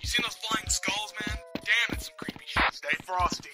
You seen those flying skulls, man? Damn, it's some creepy shit. Stay frosty.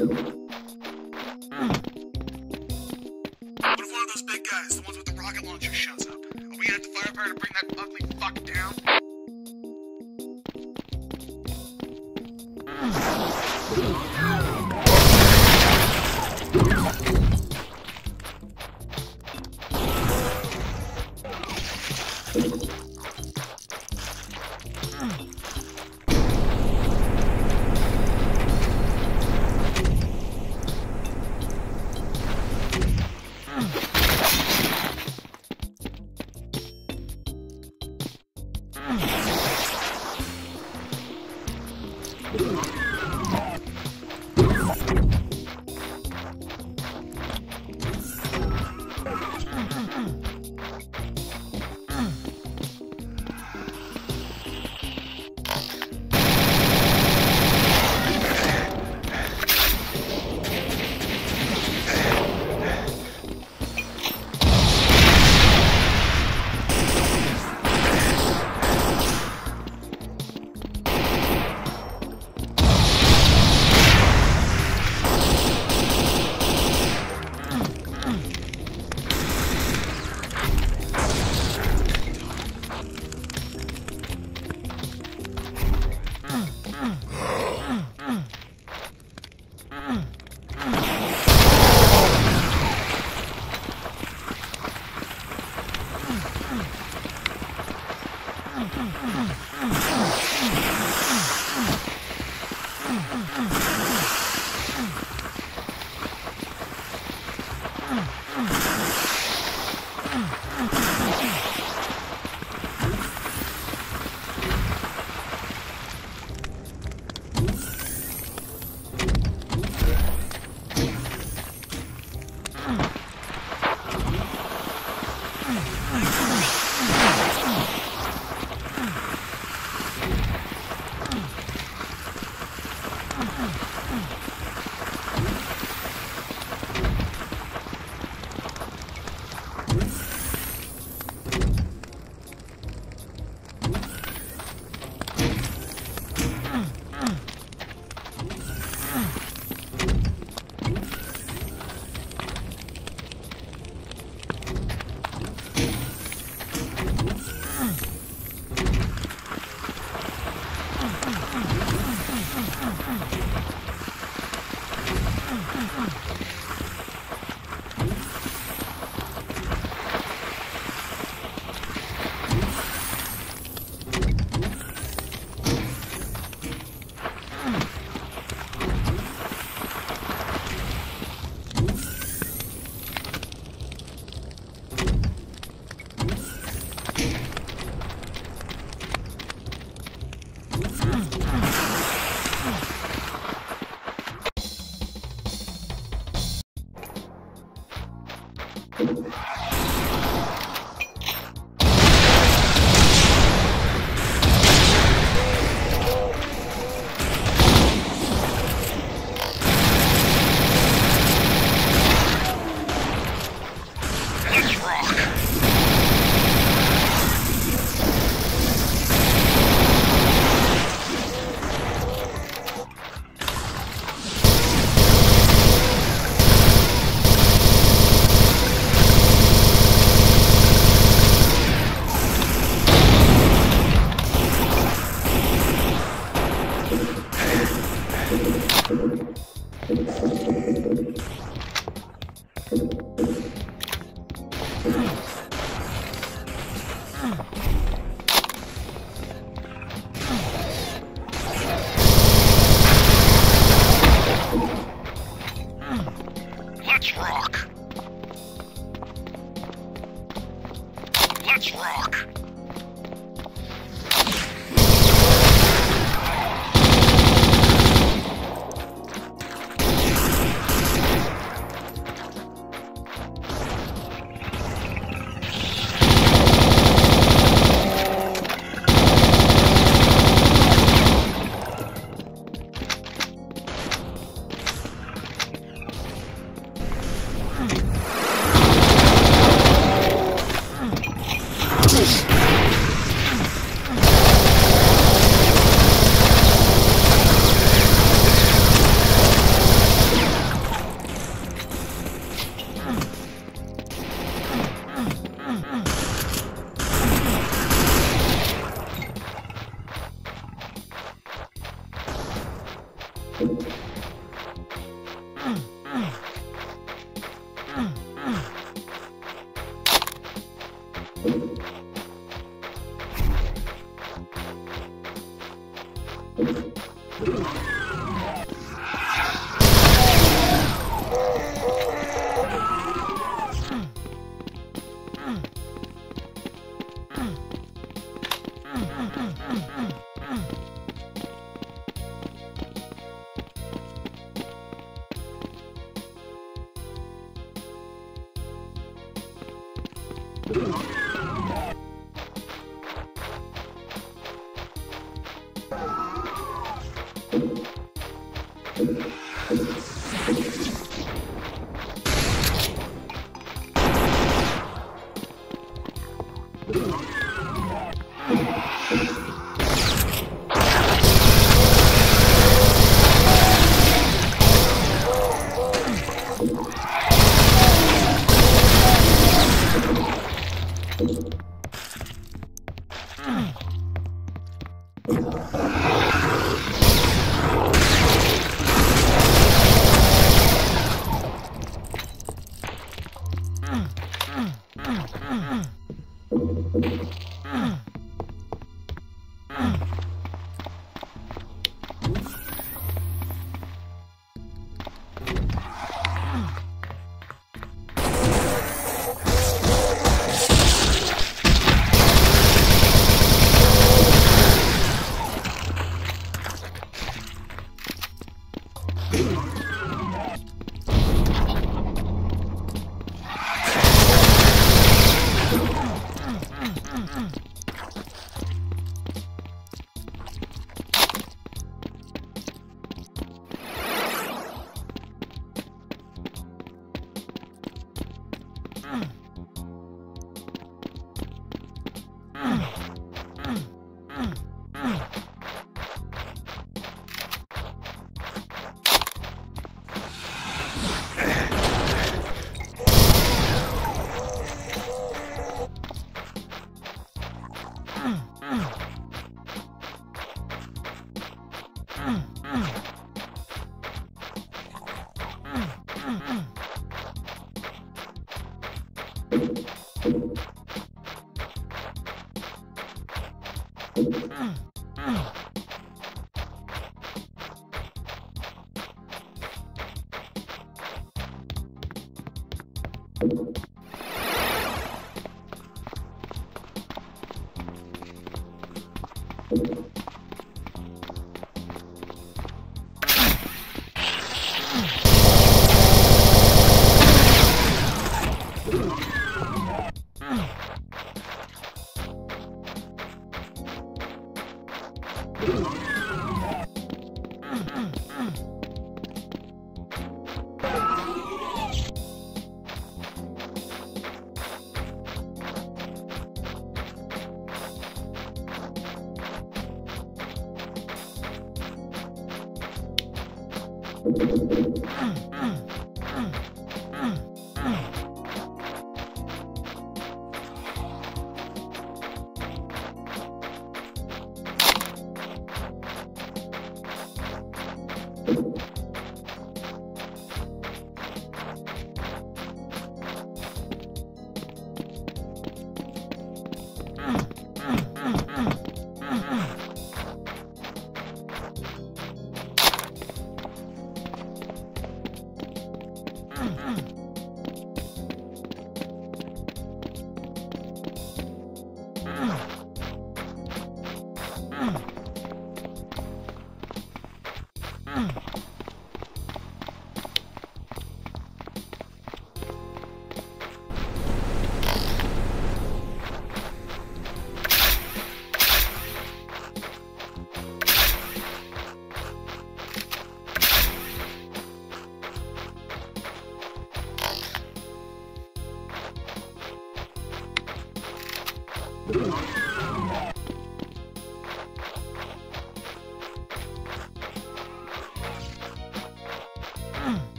What if one of those big guys, the ones with the rocket launcher, shows up? Are we gonna have the firepower to bring that ugly fuck down?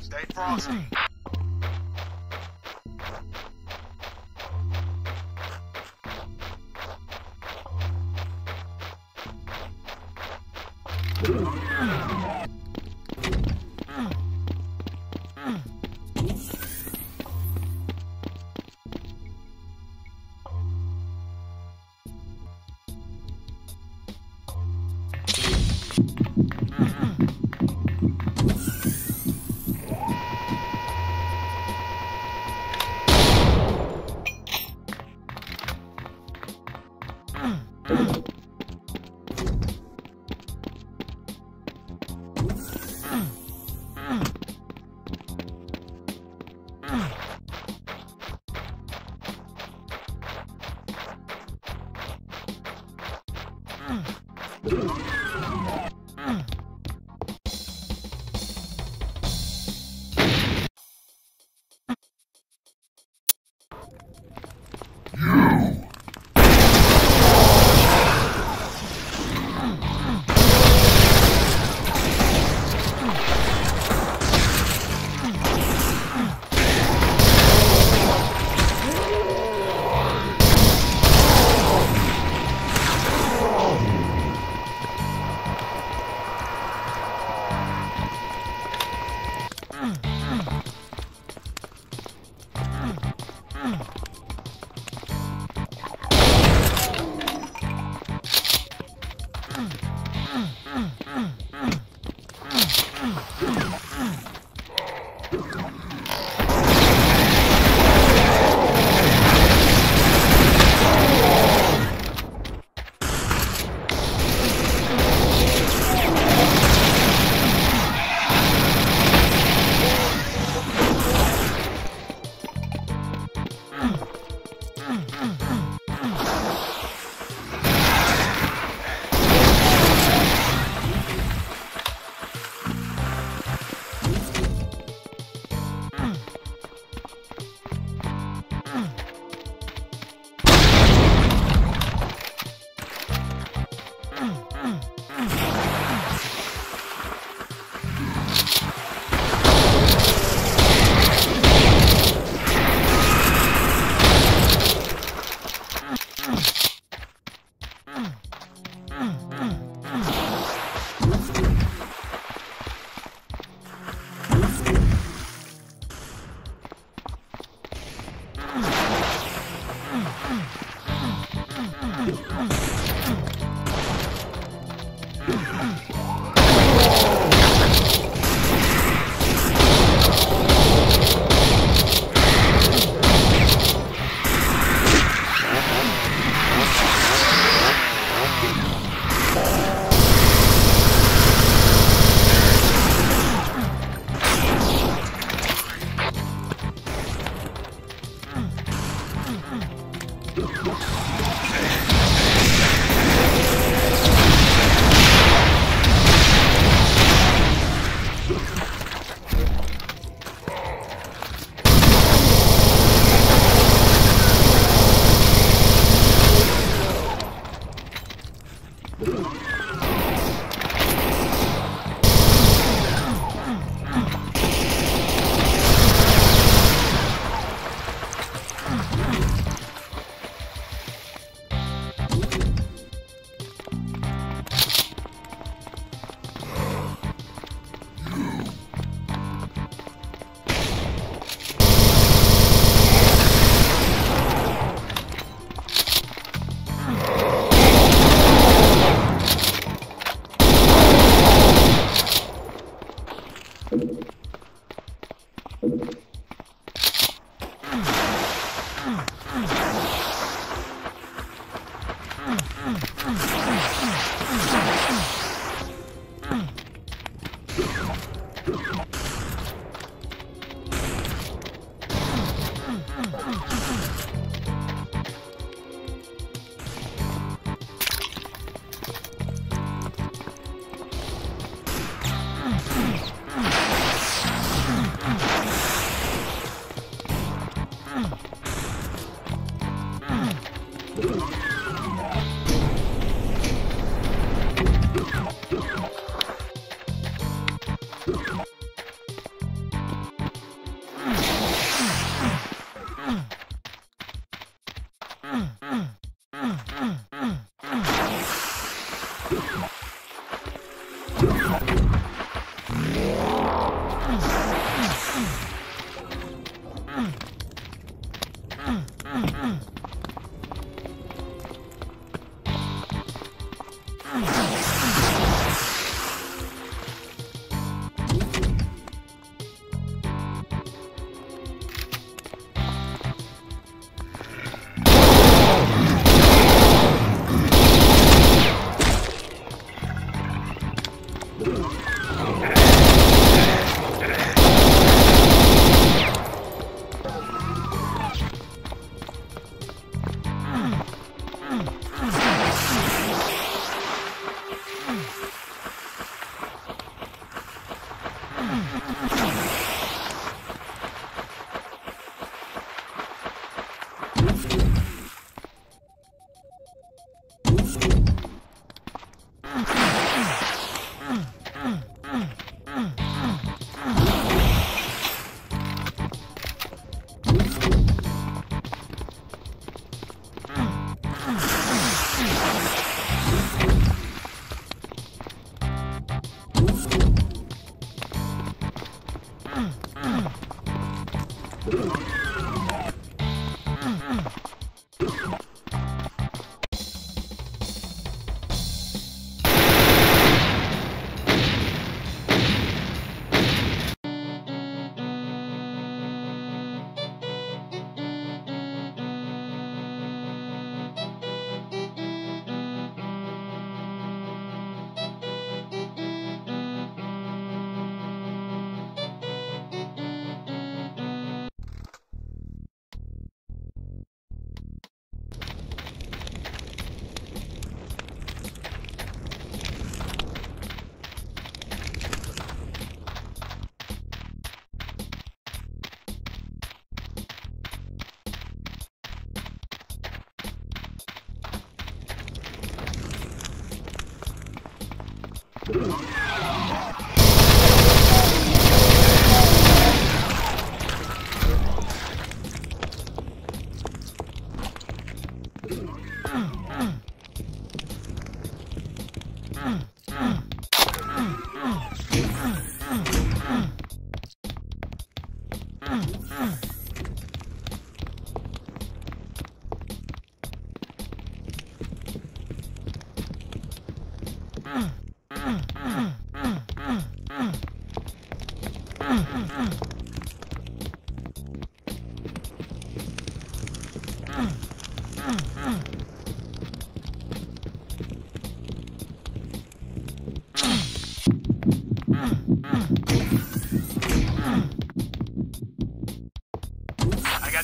Stay frosty.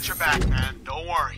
Your back, man. Don't worry.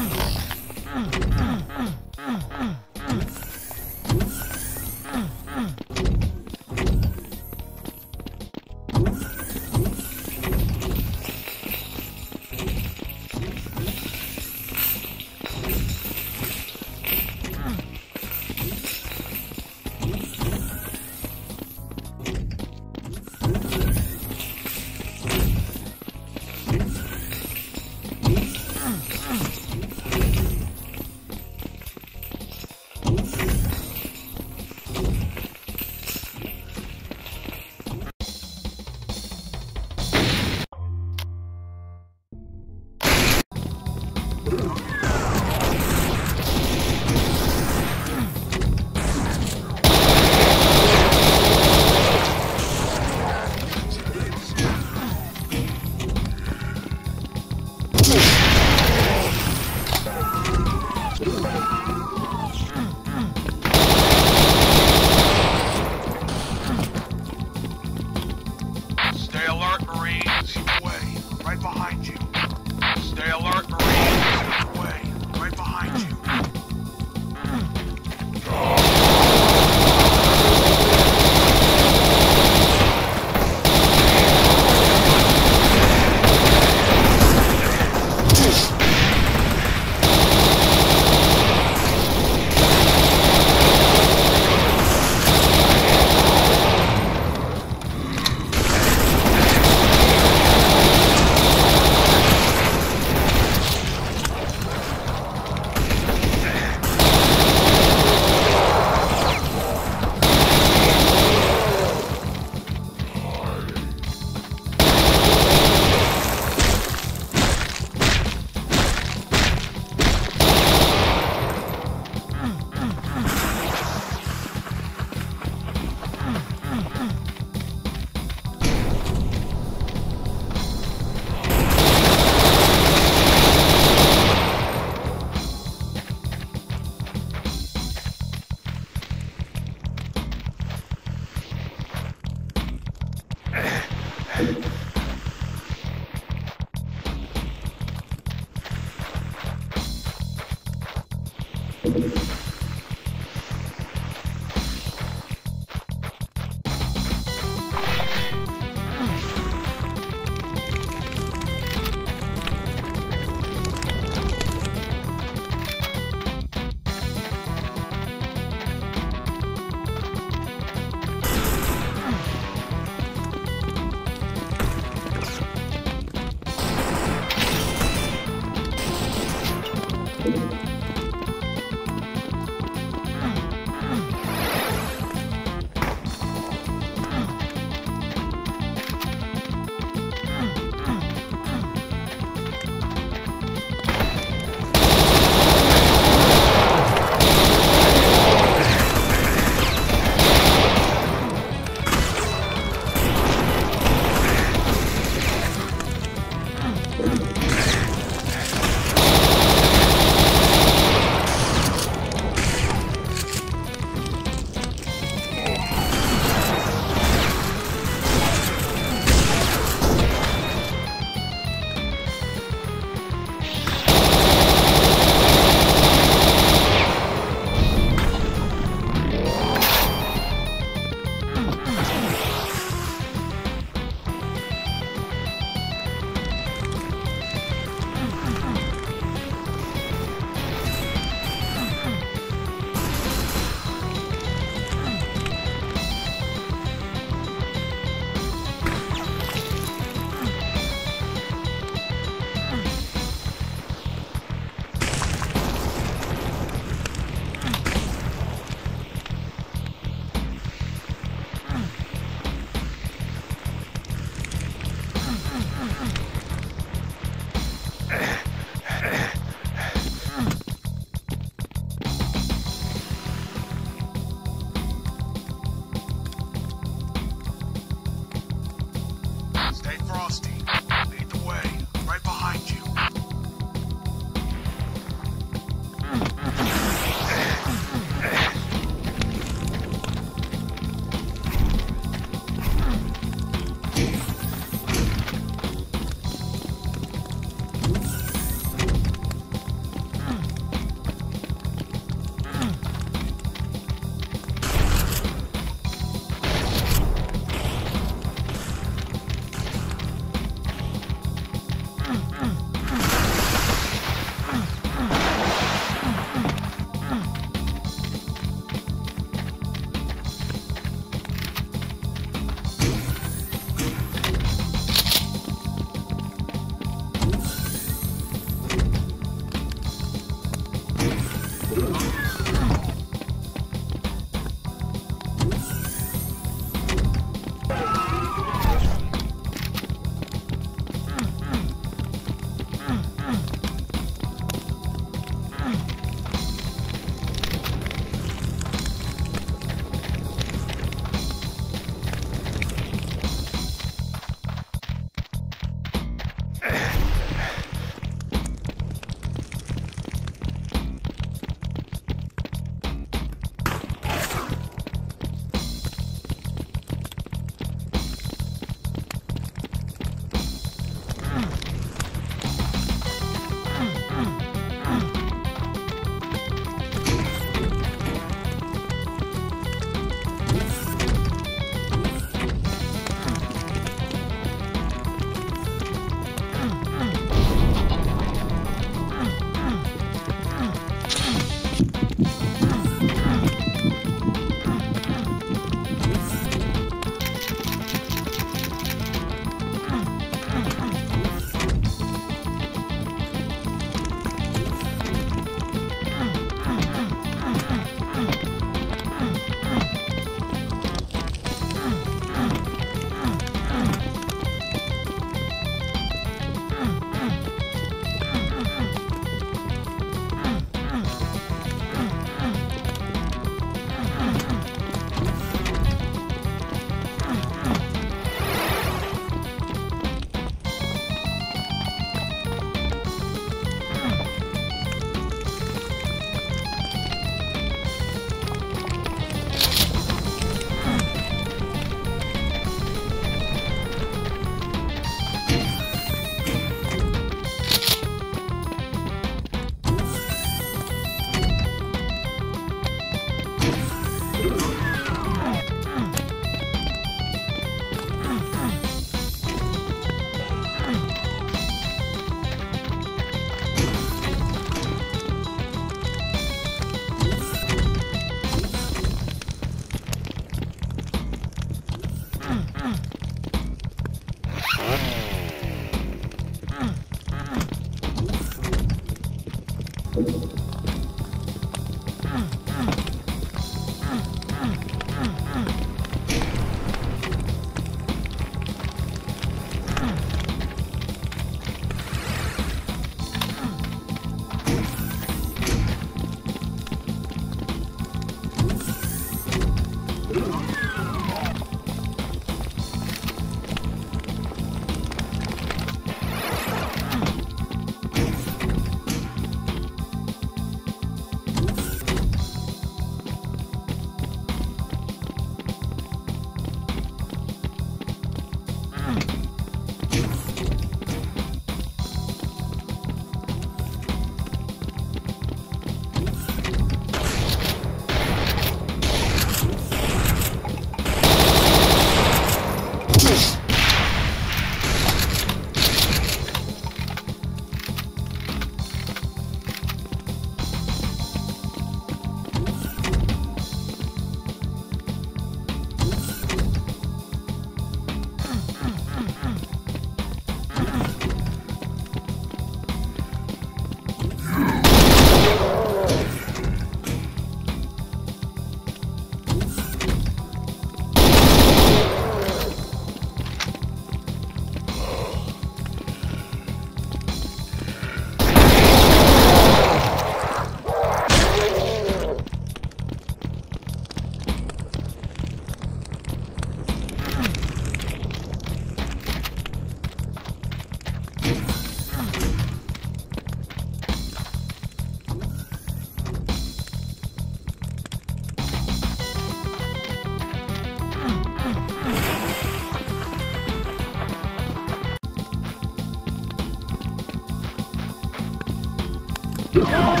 No!